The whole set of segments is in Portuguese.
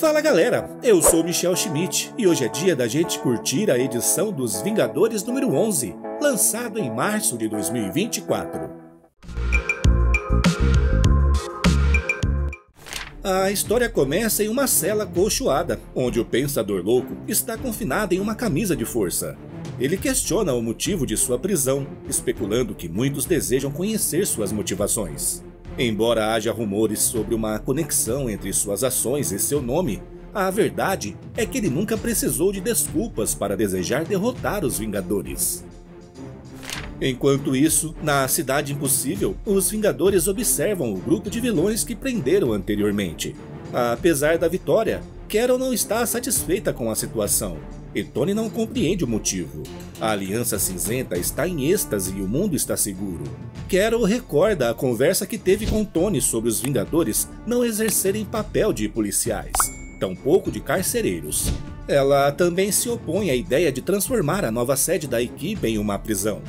Fala galera, eu sou o Michel Schmidt e hoje é dia da gente curtir a edição dos Vingadores número 11, lançado em março de 2024. A história começa em uma cela acolchoada, onde o Pensador Louco está confinado em uma camisa de força. Ele questiona o motivo de sua prisão, especulando que muitos desejam conhecer suas motivações. Embora haja rumores sobre uma conexão entre suas ações e seu nome, a verdade é que ele nunca precisou de desculpas para desejar derrotar os Vingadores. Enquanto isso, na Cidade Impossível, os Vingadores observam o grupo de vilões que prenderam anteriormente. Apesar da vitória, Carol não está satisfeita com a situação, e Tony não compreende o motivo. A Aliança Cinzenta está em êxtase e o mundo está seguro. Carol recorda a conversa que teve com Tony sobre os Vingadores não exercerem papel de policiais, tampouco de carcereiros. Ela também se opõe à ideia de transformar a nova sede da equipe em uma prisão.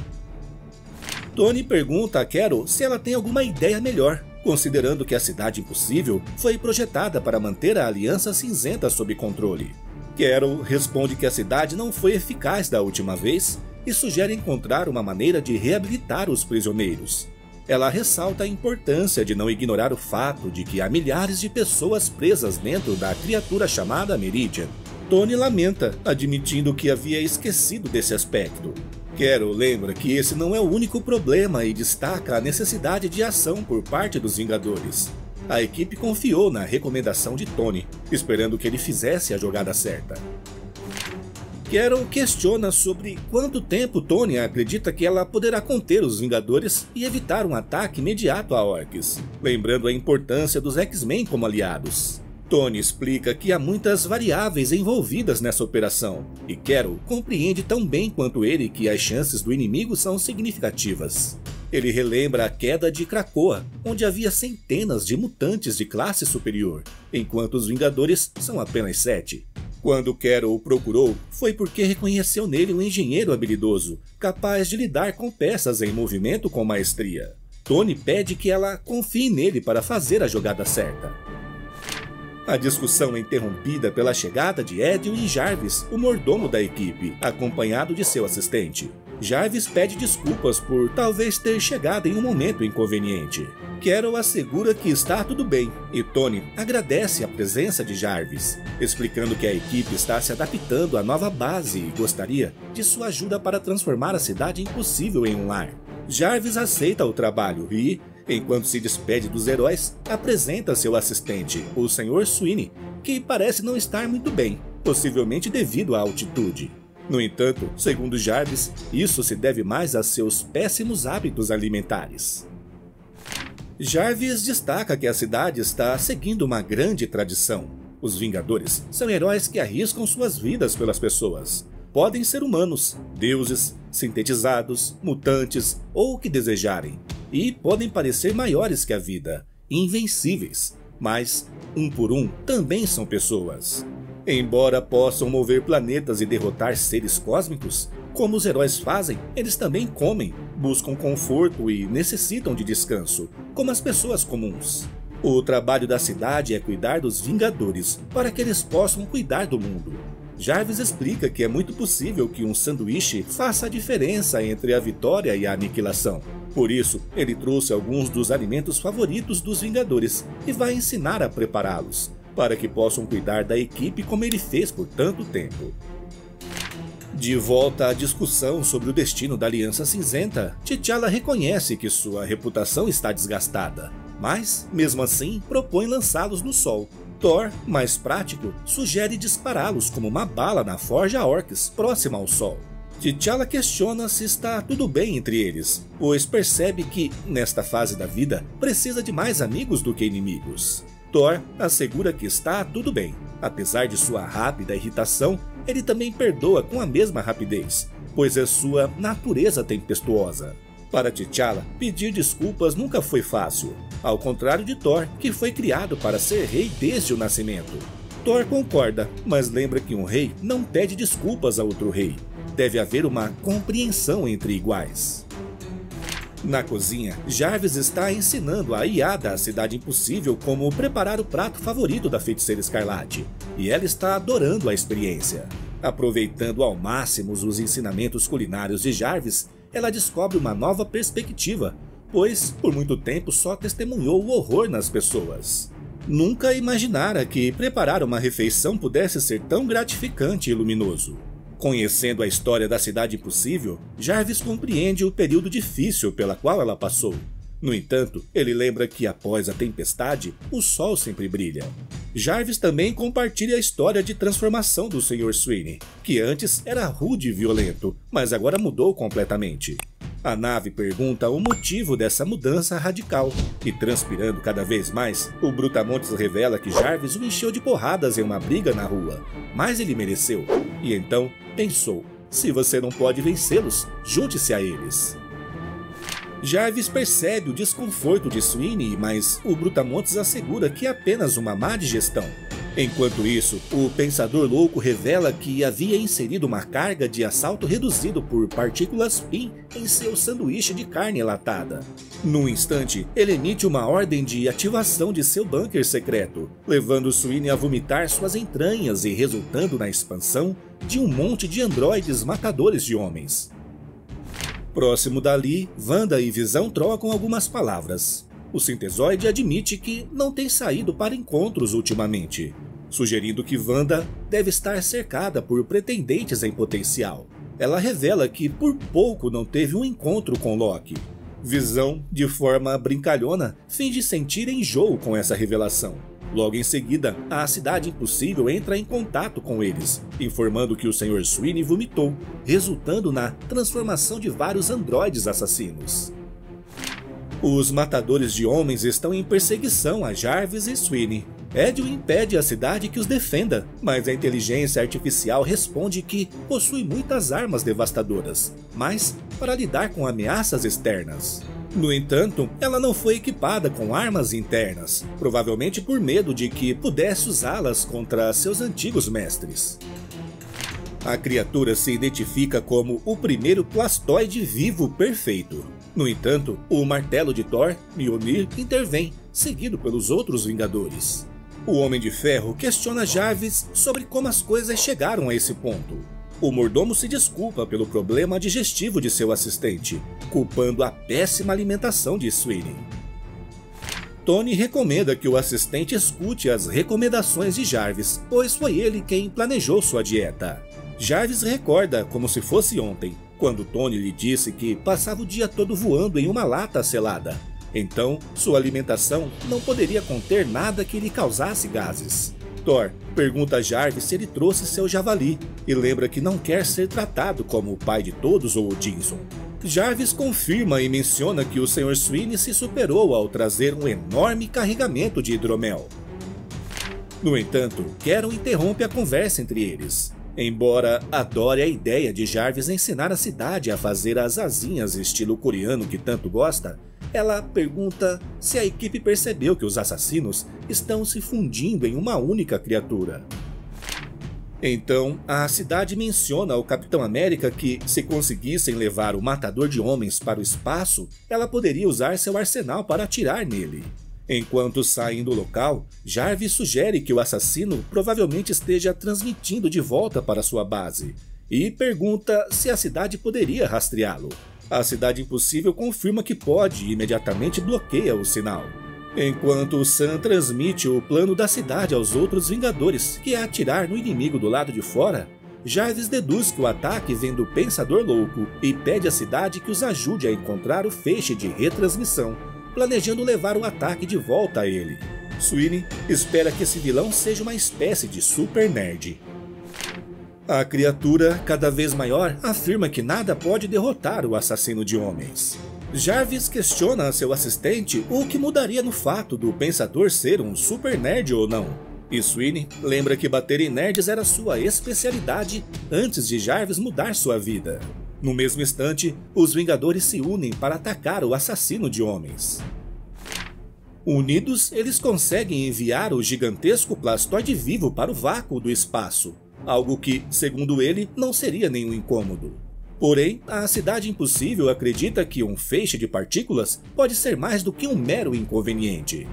Tony pergunta a Carol se ela tem alguma ideia melhor, considerando que a Cidade Impossível foi projetada para manter a Aliança Cinzenta sob controle. Carol responde que a cidade não foi eficaz da última vez e sugere encontrar uma maneira de reabilitar os prisioneiros. Ela ressalta a importância de não ignorar o fato de que há milhares de pessoas presas dentro da criatura chamada Meridian. Tony lamenta, admitindo que havia esquecido desse aspecto. Carol lembra que esse não é o único problema e destaca a necessidade de ação por parte dos Vingadores. A equipe confiou na recomendação de Tony, esperando que ele fizesse a jogada certa. Carol questiona sobre quanto tempo Tony acredita que ela poderá conter os Vingadores e evitar um ataque imediato a Orcs, lembrando a importância dos X-Men como aliados. Tony explica que há muitas variáveis envolvidas nessa operação, e Carol compreende tão bem quanto ele que as chances do inimigo são significativas. Ele relembra a queda de Krakoa, onde havia centenas de mutantes de classe superior, enquanto os Vingadores são apenas 7. Quando Carol o procurou, foi porque reconheceu nele um engenheiro habilidoso, capaz de lidar com peças em movimento com maestria. Tony pede que ela confie nele para fazer a jogada certa. A discussão é interrompida pela chegada de Edwin Jarvis, o mordomo da equipe, acompanhado de seu assistente. Jarvis pede desculpas por talvez ter chegado em um momento inconveniente. Carol assegura que está tudo bem, e Tony agradece a presença de Jarvis, explicando que a equipe está se adaptando à nova base e gostaria de sua ajuda para transformar a Cidade Impossível em um lar. Jarvis aceita o trabalho e, enquanto se despede dos heróis, apresenta seu assistente, o Senhor Sweeney, que parece não estar muito bem, possivelmente devido à altitude. No entanto, segundo Jarvis, isso se deve mais a seus péssimos hábitos alimentares. Jarvis destaca que a cidade está seguindo uma grande tradição. Os Vingadores são heróis que arriscam suas vidas pelas pessoas. Podem ser humanos, deuses, sintetizados, mutantes ou o que desejarem. E podem parecer maiores que a vida, invencíveis, mas, um por um, também são pessoas. Embora possam mover planetas e derrotar seres cósmicos, como os heróis fazem, eles também comem, buscam conforto e necessitam de descanso, como as pessoas comuns. O trabalho da cidade é cuidar dos Vingadores, para que eles possam cuidar do mundo. Jarvis explica que é muito possível que um sanduíche faça a diferença entre a vitória e a aniquilação. Por isso, ele trouxe alguns dos alimentos favoritos dos Vingadores e vai ensinar a prepará-los, para que possam cuidar da equipe como ele fez por tanto tempo. De volta à discussão sobre o destino da Aliança Cinzenta, T'Challa reconhece que sua reputação está desgastada, mas, mesmo assim, propõe lançá-los no sol. Thor, mais prático, sugere dispará-los como uma bala na Forja Orchis próxima ao sol. T'Challa questiona se está tudo bem entre eles, pois percebe que, nesta fase da vida, precisa de mais amigos do que inimigos. Thor assegura que está tudo bem. Apesar de sua rápida irritação, ele também perdoa com a mesma rapidez, pois é sua natureza tempestuosa. Para T'Challa, pedir desculpas nunca foi fácil, ao contrário de Thor, que foi criado para ser rei desde o nascimento. Thor concorda, mas lembra que um rei não pede desculpas a outro rei. Deve haver uma compreensão entre iguais. Na cozinha, Jarvis está ensinando a IA da Cidade Impossível como preparar o prato favorito da Feiticeira Escarlate, e ela está adorando a experiência. Aproveitando ao máximo os ensinamentos culinários de Jarvis, ela descobre uma nova perspectiva, pois por muito tempo só testemunhou o horror nas pessoas. Nunca imaginara que preparar uma refeição pudesse ser tão gratificante e luminoso. Conhecendo a história da Cidade Impossível, Jarvis compreende o período difícil pela qual ela passou. No entanto, ele lembra que após a tempestade, o sol sempre brilha. Jarvis também compartilha a história de transformação do Senhor Sweeney, que antes era rude e violento, mas agora mudou completamente. A nave pergunta o motivo dessa mudança radical, e transpirando cada vez mais, o Brutamontes revela que Jarvis o encheu de porradas em uma briga na rua, mas ele mereceu, e então pensou, se você não pode vencê-los, junte-se a eles. Jarvis percebe o desconforto de Sweeney, mas o Brutamontes assegura que é apenas uma má digestão. Enquanto isso, o Pensador Louco revela que havia inserido uma carga de assalto reduzido por partículas PIN em seu sanduíche de carne latada. Num instante, ele emite uma ordem de ativação de seu bunker secreto, levando Sweeney a vomitar suas entranhas e resultando na expansão de um monte de androides matadores de homens. Próximo dali, Wanda e Visão trocam algumas palavras. O sintesoide admite que não tem saído para encontros ultimamente, sugerindo que Wanda deve estar cercada por pretendentes em potencial. Ela revela que por pouco não teve um encontro com Loki. Visão, de forma brincalhona, finge sentir enjoo com essa revelação. Logo em seguida, a Cidade Impossível entra em contato com eles, informando que o Sr. Sweeney vomitou, resultando na transformação de vários androides assassinos. Os matadores de homens estão em perseguição a Jarvis e Sweeney. Edwin impede a cidade que os defenda, mas a inteligência artificial responde que possui muitas armas devastadoras, mas para lidar com ameaças externas. No entanto, ela não foi equipada com armas internas, provavelmente por medo de que pudesse usá-las contra seus antigos mestres. A criatura se identifica como o primeiro plastoide vivo perfeito. No entanto, o martelo de Thor, Mjolnir, intervém, seguido pelos outros Vingadores. O Homem de Ferro questiona Jarvis sobre como as coisas chegaram a esse ponto. O mordomo se desculpa pelo problema digestivo de seu assistente, culpando a péssima alimentação de Sweeney. Tony recomenda que o assistente escute as recomendações de Jarvis, pois foi ele quem planejou sua dieta. Jarvis recorda como se fosse ontem, quando Tony lhe disse que passava o dia todo voando em uma lata selada. Então, sua alimentação não poderia conter nada que lhe causasse gases. Thor pergunta a Jarvis se ele trouxe seu javali, e lembra que não quer ser tratado como o pai de todos ou Odinson. Jarvis confirma e menciona que o Sr. Sweeney se superou ao trazer um enorme carregamento de hidromel. No entanto, Carol interrompe a conversa entre eles, embora adore a ideia de Jarvis ensinar a cidade a fazer as asinhas estilo coreano que tanto gosta. Ela pergunta se a equipe percebeu que os assassinos estão se fundindo em uma única criatura. Então, a cidade menciona ao Capitão América que, se conseguissem levar o Matador de Homens para o espaço, ela poderia usar seu arsenal para atirar nele. Enquanto saem do local, Jarvis sugere que o assassino provavelmente esteja transmitindo de volta para sua base, e pergunta se a cidade poderia rastreá-lo. A Cidade Impossível confirma que pode e imediatamente bloqueia o sinal. Enquanto Sam transmite o plano da cidade aos outros Vingadores, que é atirar no inimigo do lado de fora, Jarvis deduz que o ataque vem do Pensador Louco e pede à cidade que os ajude a encontrar o feixe de retransmissão, planejando levar o ataque de volta a ele. Sweeney espera que esse vilão seja uma espécie de super nerd. A criatura, cada vez maior, afirma que nada pode derrotar o assassino de homens. Jarvis questiona a seu assistente o que mudaria no fato do Pensador ser um super nerd ou não. E Sweeney lembra que bater em nerds era sua especialidade antes de Jarvis mudar sua vida. No mesmo instante, os Vingadores se unem para atacar o assassino de homens. Unidos, eles conseguem enviar o gigantesco plastoide vivo para o vácuo do espaço, algo que, segundo ele, não seria nenhum incômodo. Porém, a Cidade Impossível acredita que um feixe de partículas pode ser mais do que um mero inconveniente.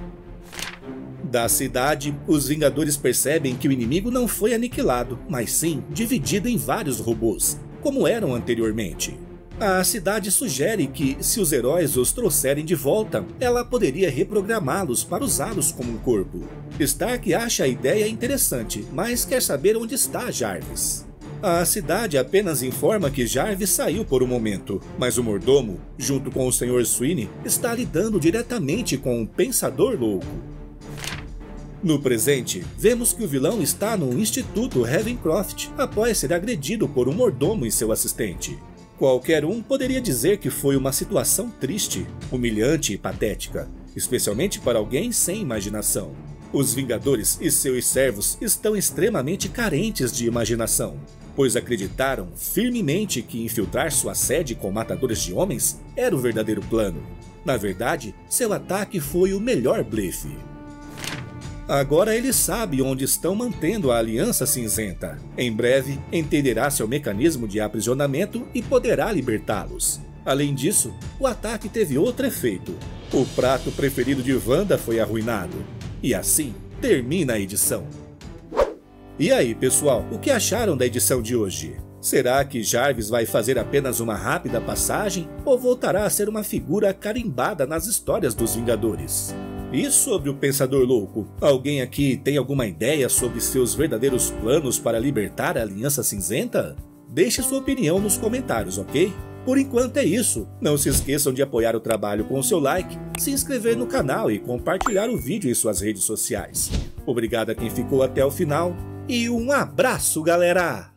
Da cidade, os Vingadores percebem que o inimigo não foi aniquilado, mas sim dividido em vários robôs, como eram anteriormente. A cidade sugere que, se os heróis os trouxerem de volta, ela poderia reprogramá-los para usá-los como um corpo. Stark acha a ideia interessante, mas quer saber onde está Jarvis. A cidade apenas informa que Jarvis saiu por um momento, mas o mordomo, junto com o Senhor Sweeney, está lidando diretamente com um Pensador Louco. No presente, vemos que o vilão está no Instituto Ravencroft após ser agredido por um mordomo e seu assistente. Qualquer um poderia dizer que foi uma situação triste, humilhante e patética, especialmente para alguém sem imaginação. Os Vingadores e seus servos estão extremamente carentes de imaginação, pois acreditaram firmemente que infiltrar sua sede com matadores de homens era o verdadeiro plano. Na verdade, seu ataque foi o melhor blefe. Agora ele sabe onde estão mantendo a Aliança Cinzenta. Em breve, entenderá seu mecanismo de aprisionamento e poderá libertá-los. Além disso, o ataque teve outro efeito. O prato preferido de Wanda foi arruinado. E assim termina a edição. E aí, pessoal, o que acharam da edição de hoje? Será que Jarvis vai fazer apenas uma rápida passagem ou voltará a ser uma figura carimbada nas histórias dos Vingadores? E sobre o Pensador Louco? Alguém aqui tem alguma ideia sobre seus verdadeiros planos para libertar a Aliança Cinzenta? Deixe sua opinião nos comentários, ok? Por enquanto é isso. Não se esqueçam de apoiar o trabalho com o seu like, se inscrever no canal e compartilhar o vídeo em suas redes sociais. Obrigado a quem ficou até o final e um abraço, galera!